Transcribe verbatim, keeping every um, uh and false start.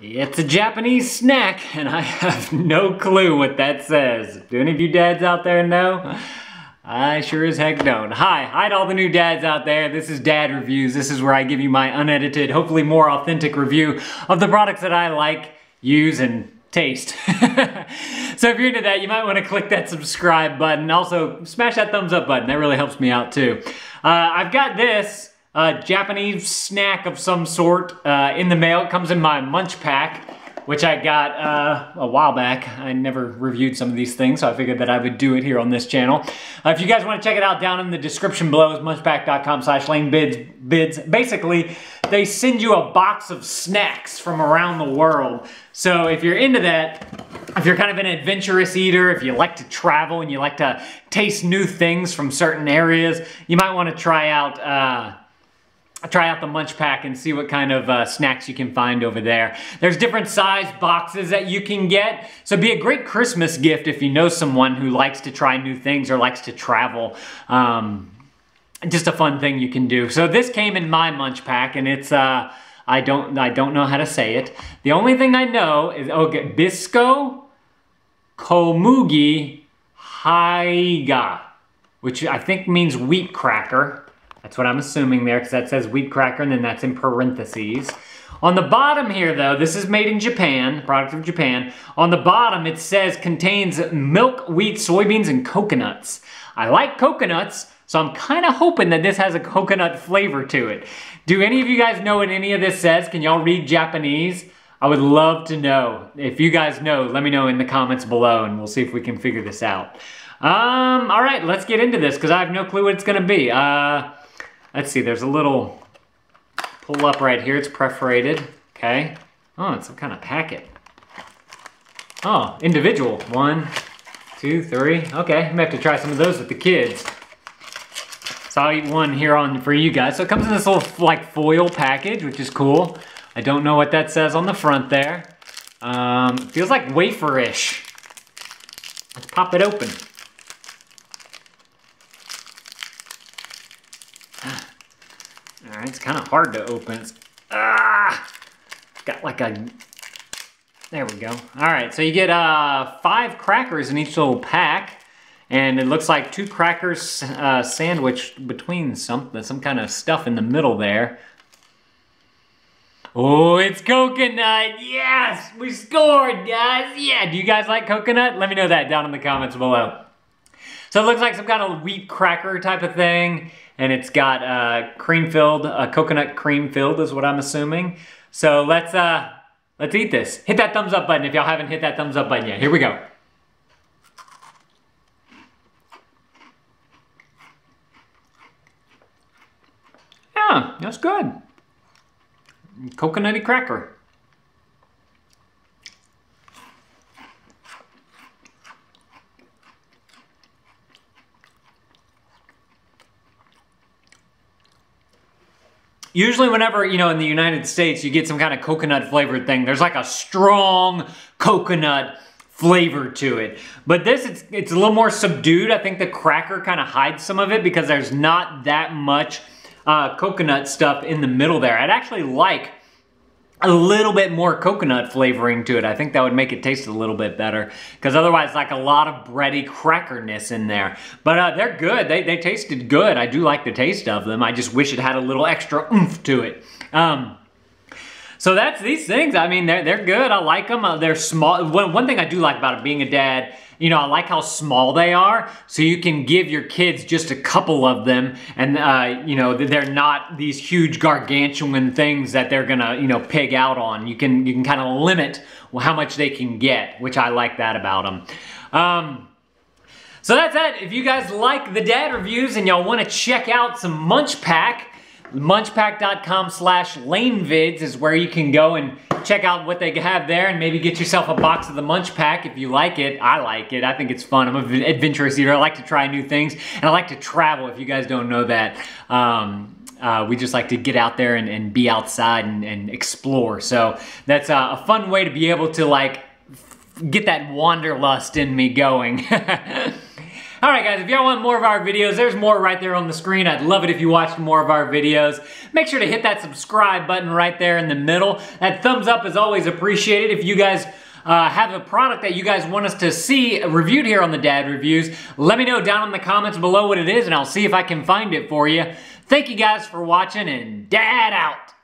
It's a Japanese snack, and I have no clue what that says. Do any of you dads out there know? I sure as heck don't. Hi, hi to all the new dads out there. This is Dad Reviews. This is where I give you my unedited, hopefully more authentic review of the products that I like, use, and taste. So if you're into that, you might want to click that subscribe button. Also, smash that thumbs up button. That really helps me out too. Uh, I've got this uh, Japanese snack of some sort uh, in the mail. It comes in my MunchPak, which I got uh, a while back. I never reviewed some of these things, so I figured that I would do it here on this channel. Uh, if you guys want to check it out, down in the description below is munchpak dot com slash LaneVids. Basically, they send you a box of snacks from around the world. So if you're into that, if you're kind of an adventurous eater, if you like to travel and you like to taste new things from certain areas, you might want to try out uh, try out the MunchPak and see what kind of uh, snacks you can find over there. There's different size boxes that you can get, so it'd be a great Christmas gift if you know someone who likes to try new things or likes to travel. Um, just a fun thing you can do. So this came in my MunchPak, and it's, uh, I don't I don't know how to say it. The only thing I know is, okay, Bisco Komugi Haiga, which I think means wheat cracker. That's what I'm assuming there, because that says wheat cracker and then that's in parentheses. On the bottom here though, this is made in Japan, product of Japan. On the bottom it says contains milk, wheat, soybeans, and coconuts. I like coconuts, so I'm kind of hoping that this has a coconut flavor to it. Do any of you guys know what any of this says? Can y'all read Japanese? I would love to know. If you guys know, let me know in the comments below and we'll see if we can figure this out. Um, all right, let's get into this because I have no clue what it's gonna be. Uh, Let's see, there's a little pull up right here. It's perforated, okay. Oh, it's some kind of packet. Oh, individual. One, two, three. Okay, I'm gonna have to try some of those with the kids. So I'll eat one here on for you guys. So it comes in this little like foil package, which is cool. I don't know what that says on the front there. Um, feels like wafer-ish. Let's pop it open. It's kind of hard to open. It's, ah, got like a, there we go. All right, so you get uh, five crackers in each little pack, and it looks like two crackers uh, sandwiched between some, some kind of stuff in the middle there. Oh, it's coconut, yes! We scored, guys, yeah! Do you guys like coconut? Let me know that down in the comments below. So it looks like some kind of wheat cracker type of thing, and it's got uh, cream-filled, uh, coconut cream-filled is what I'm assuming. So let's uh, let's eat this. Hit that thumbs up button if y'all haven't hit that thumbs up button yet. Here we go. Yeah, that's good. Coconutty cracker. Usually whenever, you know, in the United States, you get some kind of coconut flavored thing, there's like a strong coconut flavor to it. But this, it's, it's a little more subdued. I think the cracker kind of hides some of it because there's not that much uh, coconut stuff in the middle there. I'd actually like a little bit more coconut flavoring to it. I think that would make it taste a little bit better because otherwise like a lot of bready crackerness in there. But uh, they're good. They, they tasted good. I do like the taste of them. I just wish it had a little extra oomph to it. Um, so that's these things. I mean, they're, they're good. I like them. Uh, they're small. One, one thing I do like about it being a dad, you know, I like how small they are, so you can give your kids just a couple of them, and, uh, you know, they're not these huge gargantuan things that they're gonna, you know, pig out on. You can, you can kind of limit how much they can get, which I like that about them. Um, so that's that. If you guys like the Dad Reviews and y'all want to check out some MunchPak, munchpak dot com slash LaneVids is where you can go and check out what they have there and maybe get yourself a box of the MunchPak if you like it. I like it. I think it's fun. I'm an adventurous eater. I like to try new things and I like to travel if you guys don't know that. Um, uh, we just like to get out there and, and be outside and, and explore. So that's a, a fun way to be able to like get that wanderlust in me going. Alright guys, if y'all want more of our videos, there's more right there on the screen. I'd love it if you watched more of our videos. Make sure to hit that subscribe button right there in the middle. That thumbs up is always appreciated. If you guys Uh, have a product that you guys want us to see reviewed here on the Dad Reviews, let me know down in the comments below what it is and I'll see if I can find it for you. Thank you guys for watching, and Dad out!